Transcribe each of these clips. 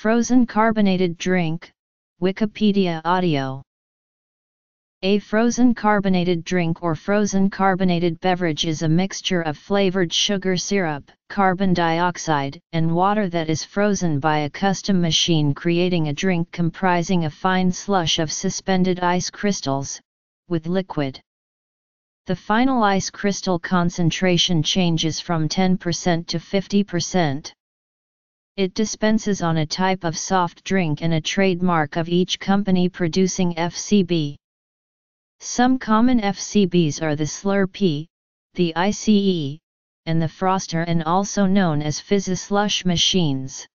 Frozen carbonated drink, Wikipedia audio. A frozen carbonated drink or frozen carbonated beverage is a mixture of flavored sugar syrup, carbon dioxide, and water that is frozen by a custom machine, creating a drink comprising a fine slush of suspended ice crystals, with liquid. The final ice crystal concentration changes from 10% to 50%. It dispenses on a type of soft drink and a trademark of each company producing FCB. Some common FCBs are the Slurpee, the ICEE, and the Froster, and also known as fizzy slush machines.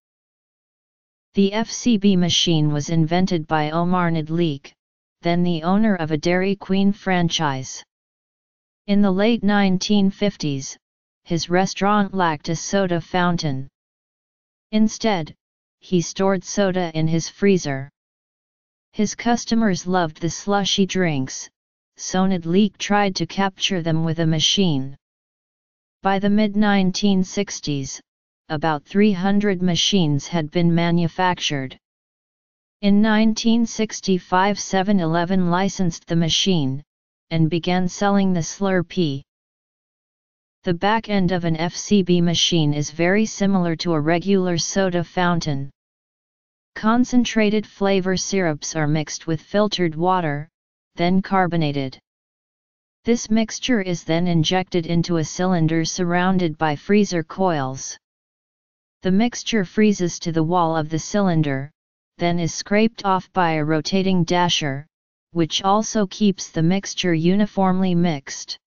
The FCB machine was invented by Omar Nidlik, then the owner of a Dairy Queen franchise. In the late 1950s, his restaurant lacked a soda fountain. Instead, he stored soda in his freezer. His customers loved the slushy drinks, so Nidlik tried to capture them with a machine. By the mid-1960s, about 300 machines had been manufactured. In 1965, 7-11 licensed the machine, and began selling the Slurpee. The back end of an FCB machine is very similar to a regular soda fountain. Concentrated flavor syrups are mixed with filtered water, then carbonated. This mixture is then injected into a cylinder surrounded by freezer coils. The mixture freezes to the wall of the cylinder, then is scraped off by a rotating dasher, which also keeps the mixture uniformly mixed.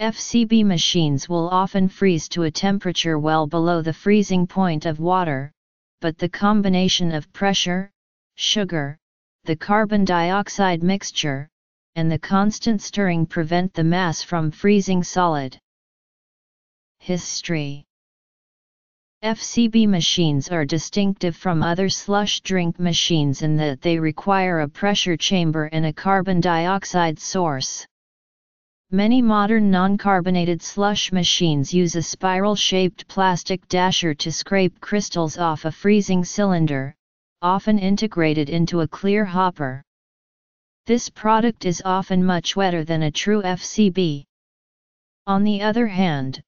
FCB machines will often freeze to a temperature well below the freezing point of water, but the combination of pressure, sugar, the carbon dioxide mixture, and the constant stirring prevent the mass from freezing solid. History. FCB machines are distinctive from other slush drink machines in that they require a pressure chamber and a carbon dioxide source. Many modern non-carbonated slush machines use a spiral-shaped plastic dasher to scrape crystals off a freezing cylinder, often integrated into a clear hopper. This product is often much wetter than a true FCB. On the other hand,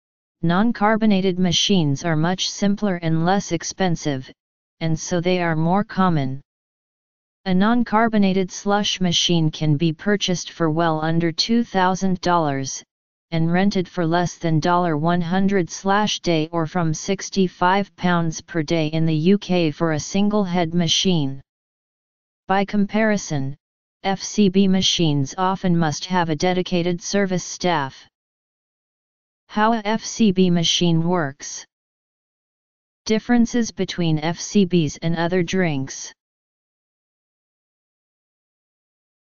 non-carbonated machines are much simpler and less expensive, and so they are more common. A non-carbonated slush machine can be purchased for well under $2,000, and rented for less than $100/day or from £65 per day in the UK for a single-head machine. By comparison, FCB machines often must have a dedicated service staff. How a FCB machine works. Differences between FCBs and other drinks.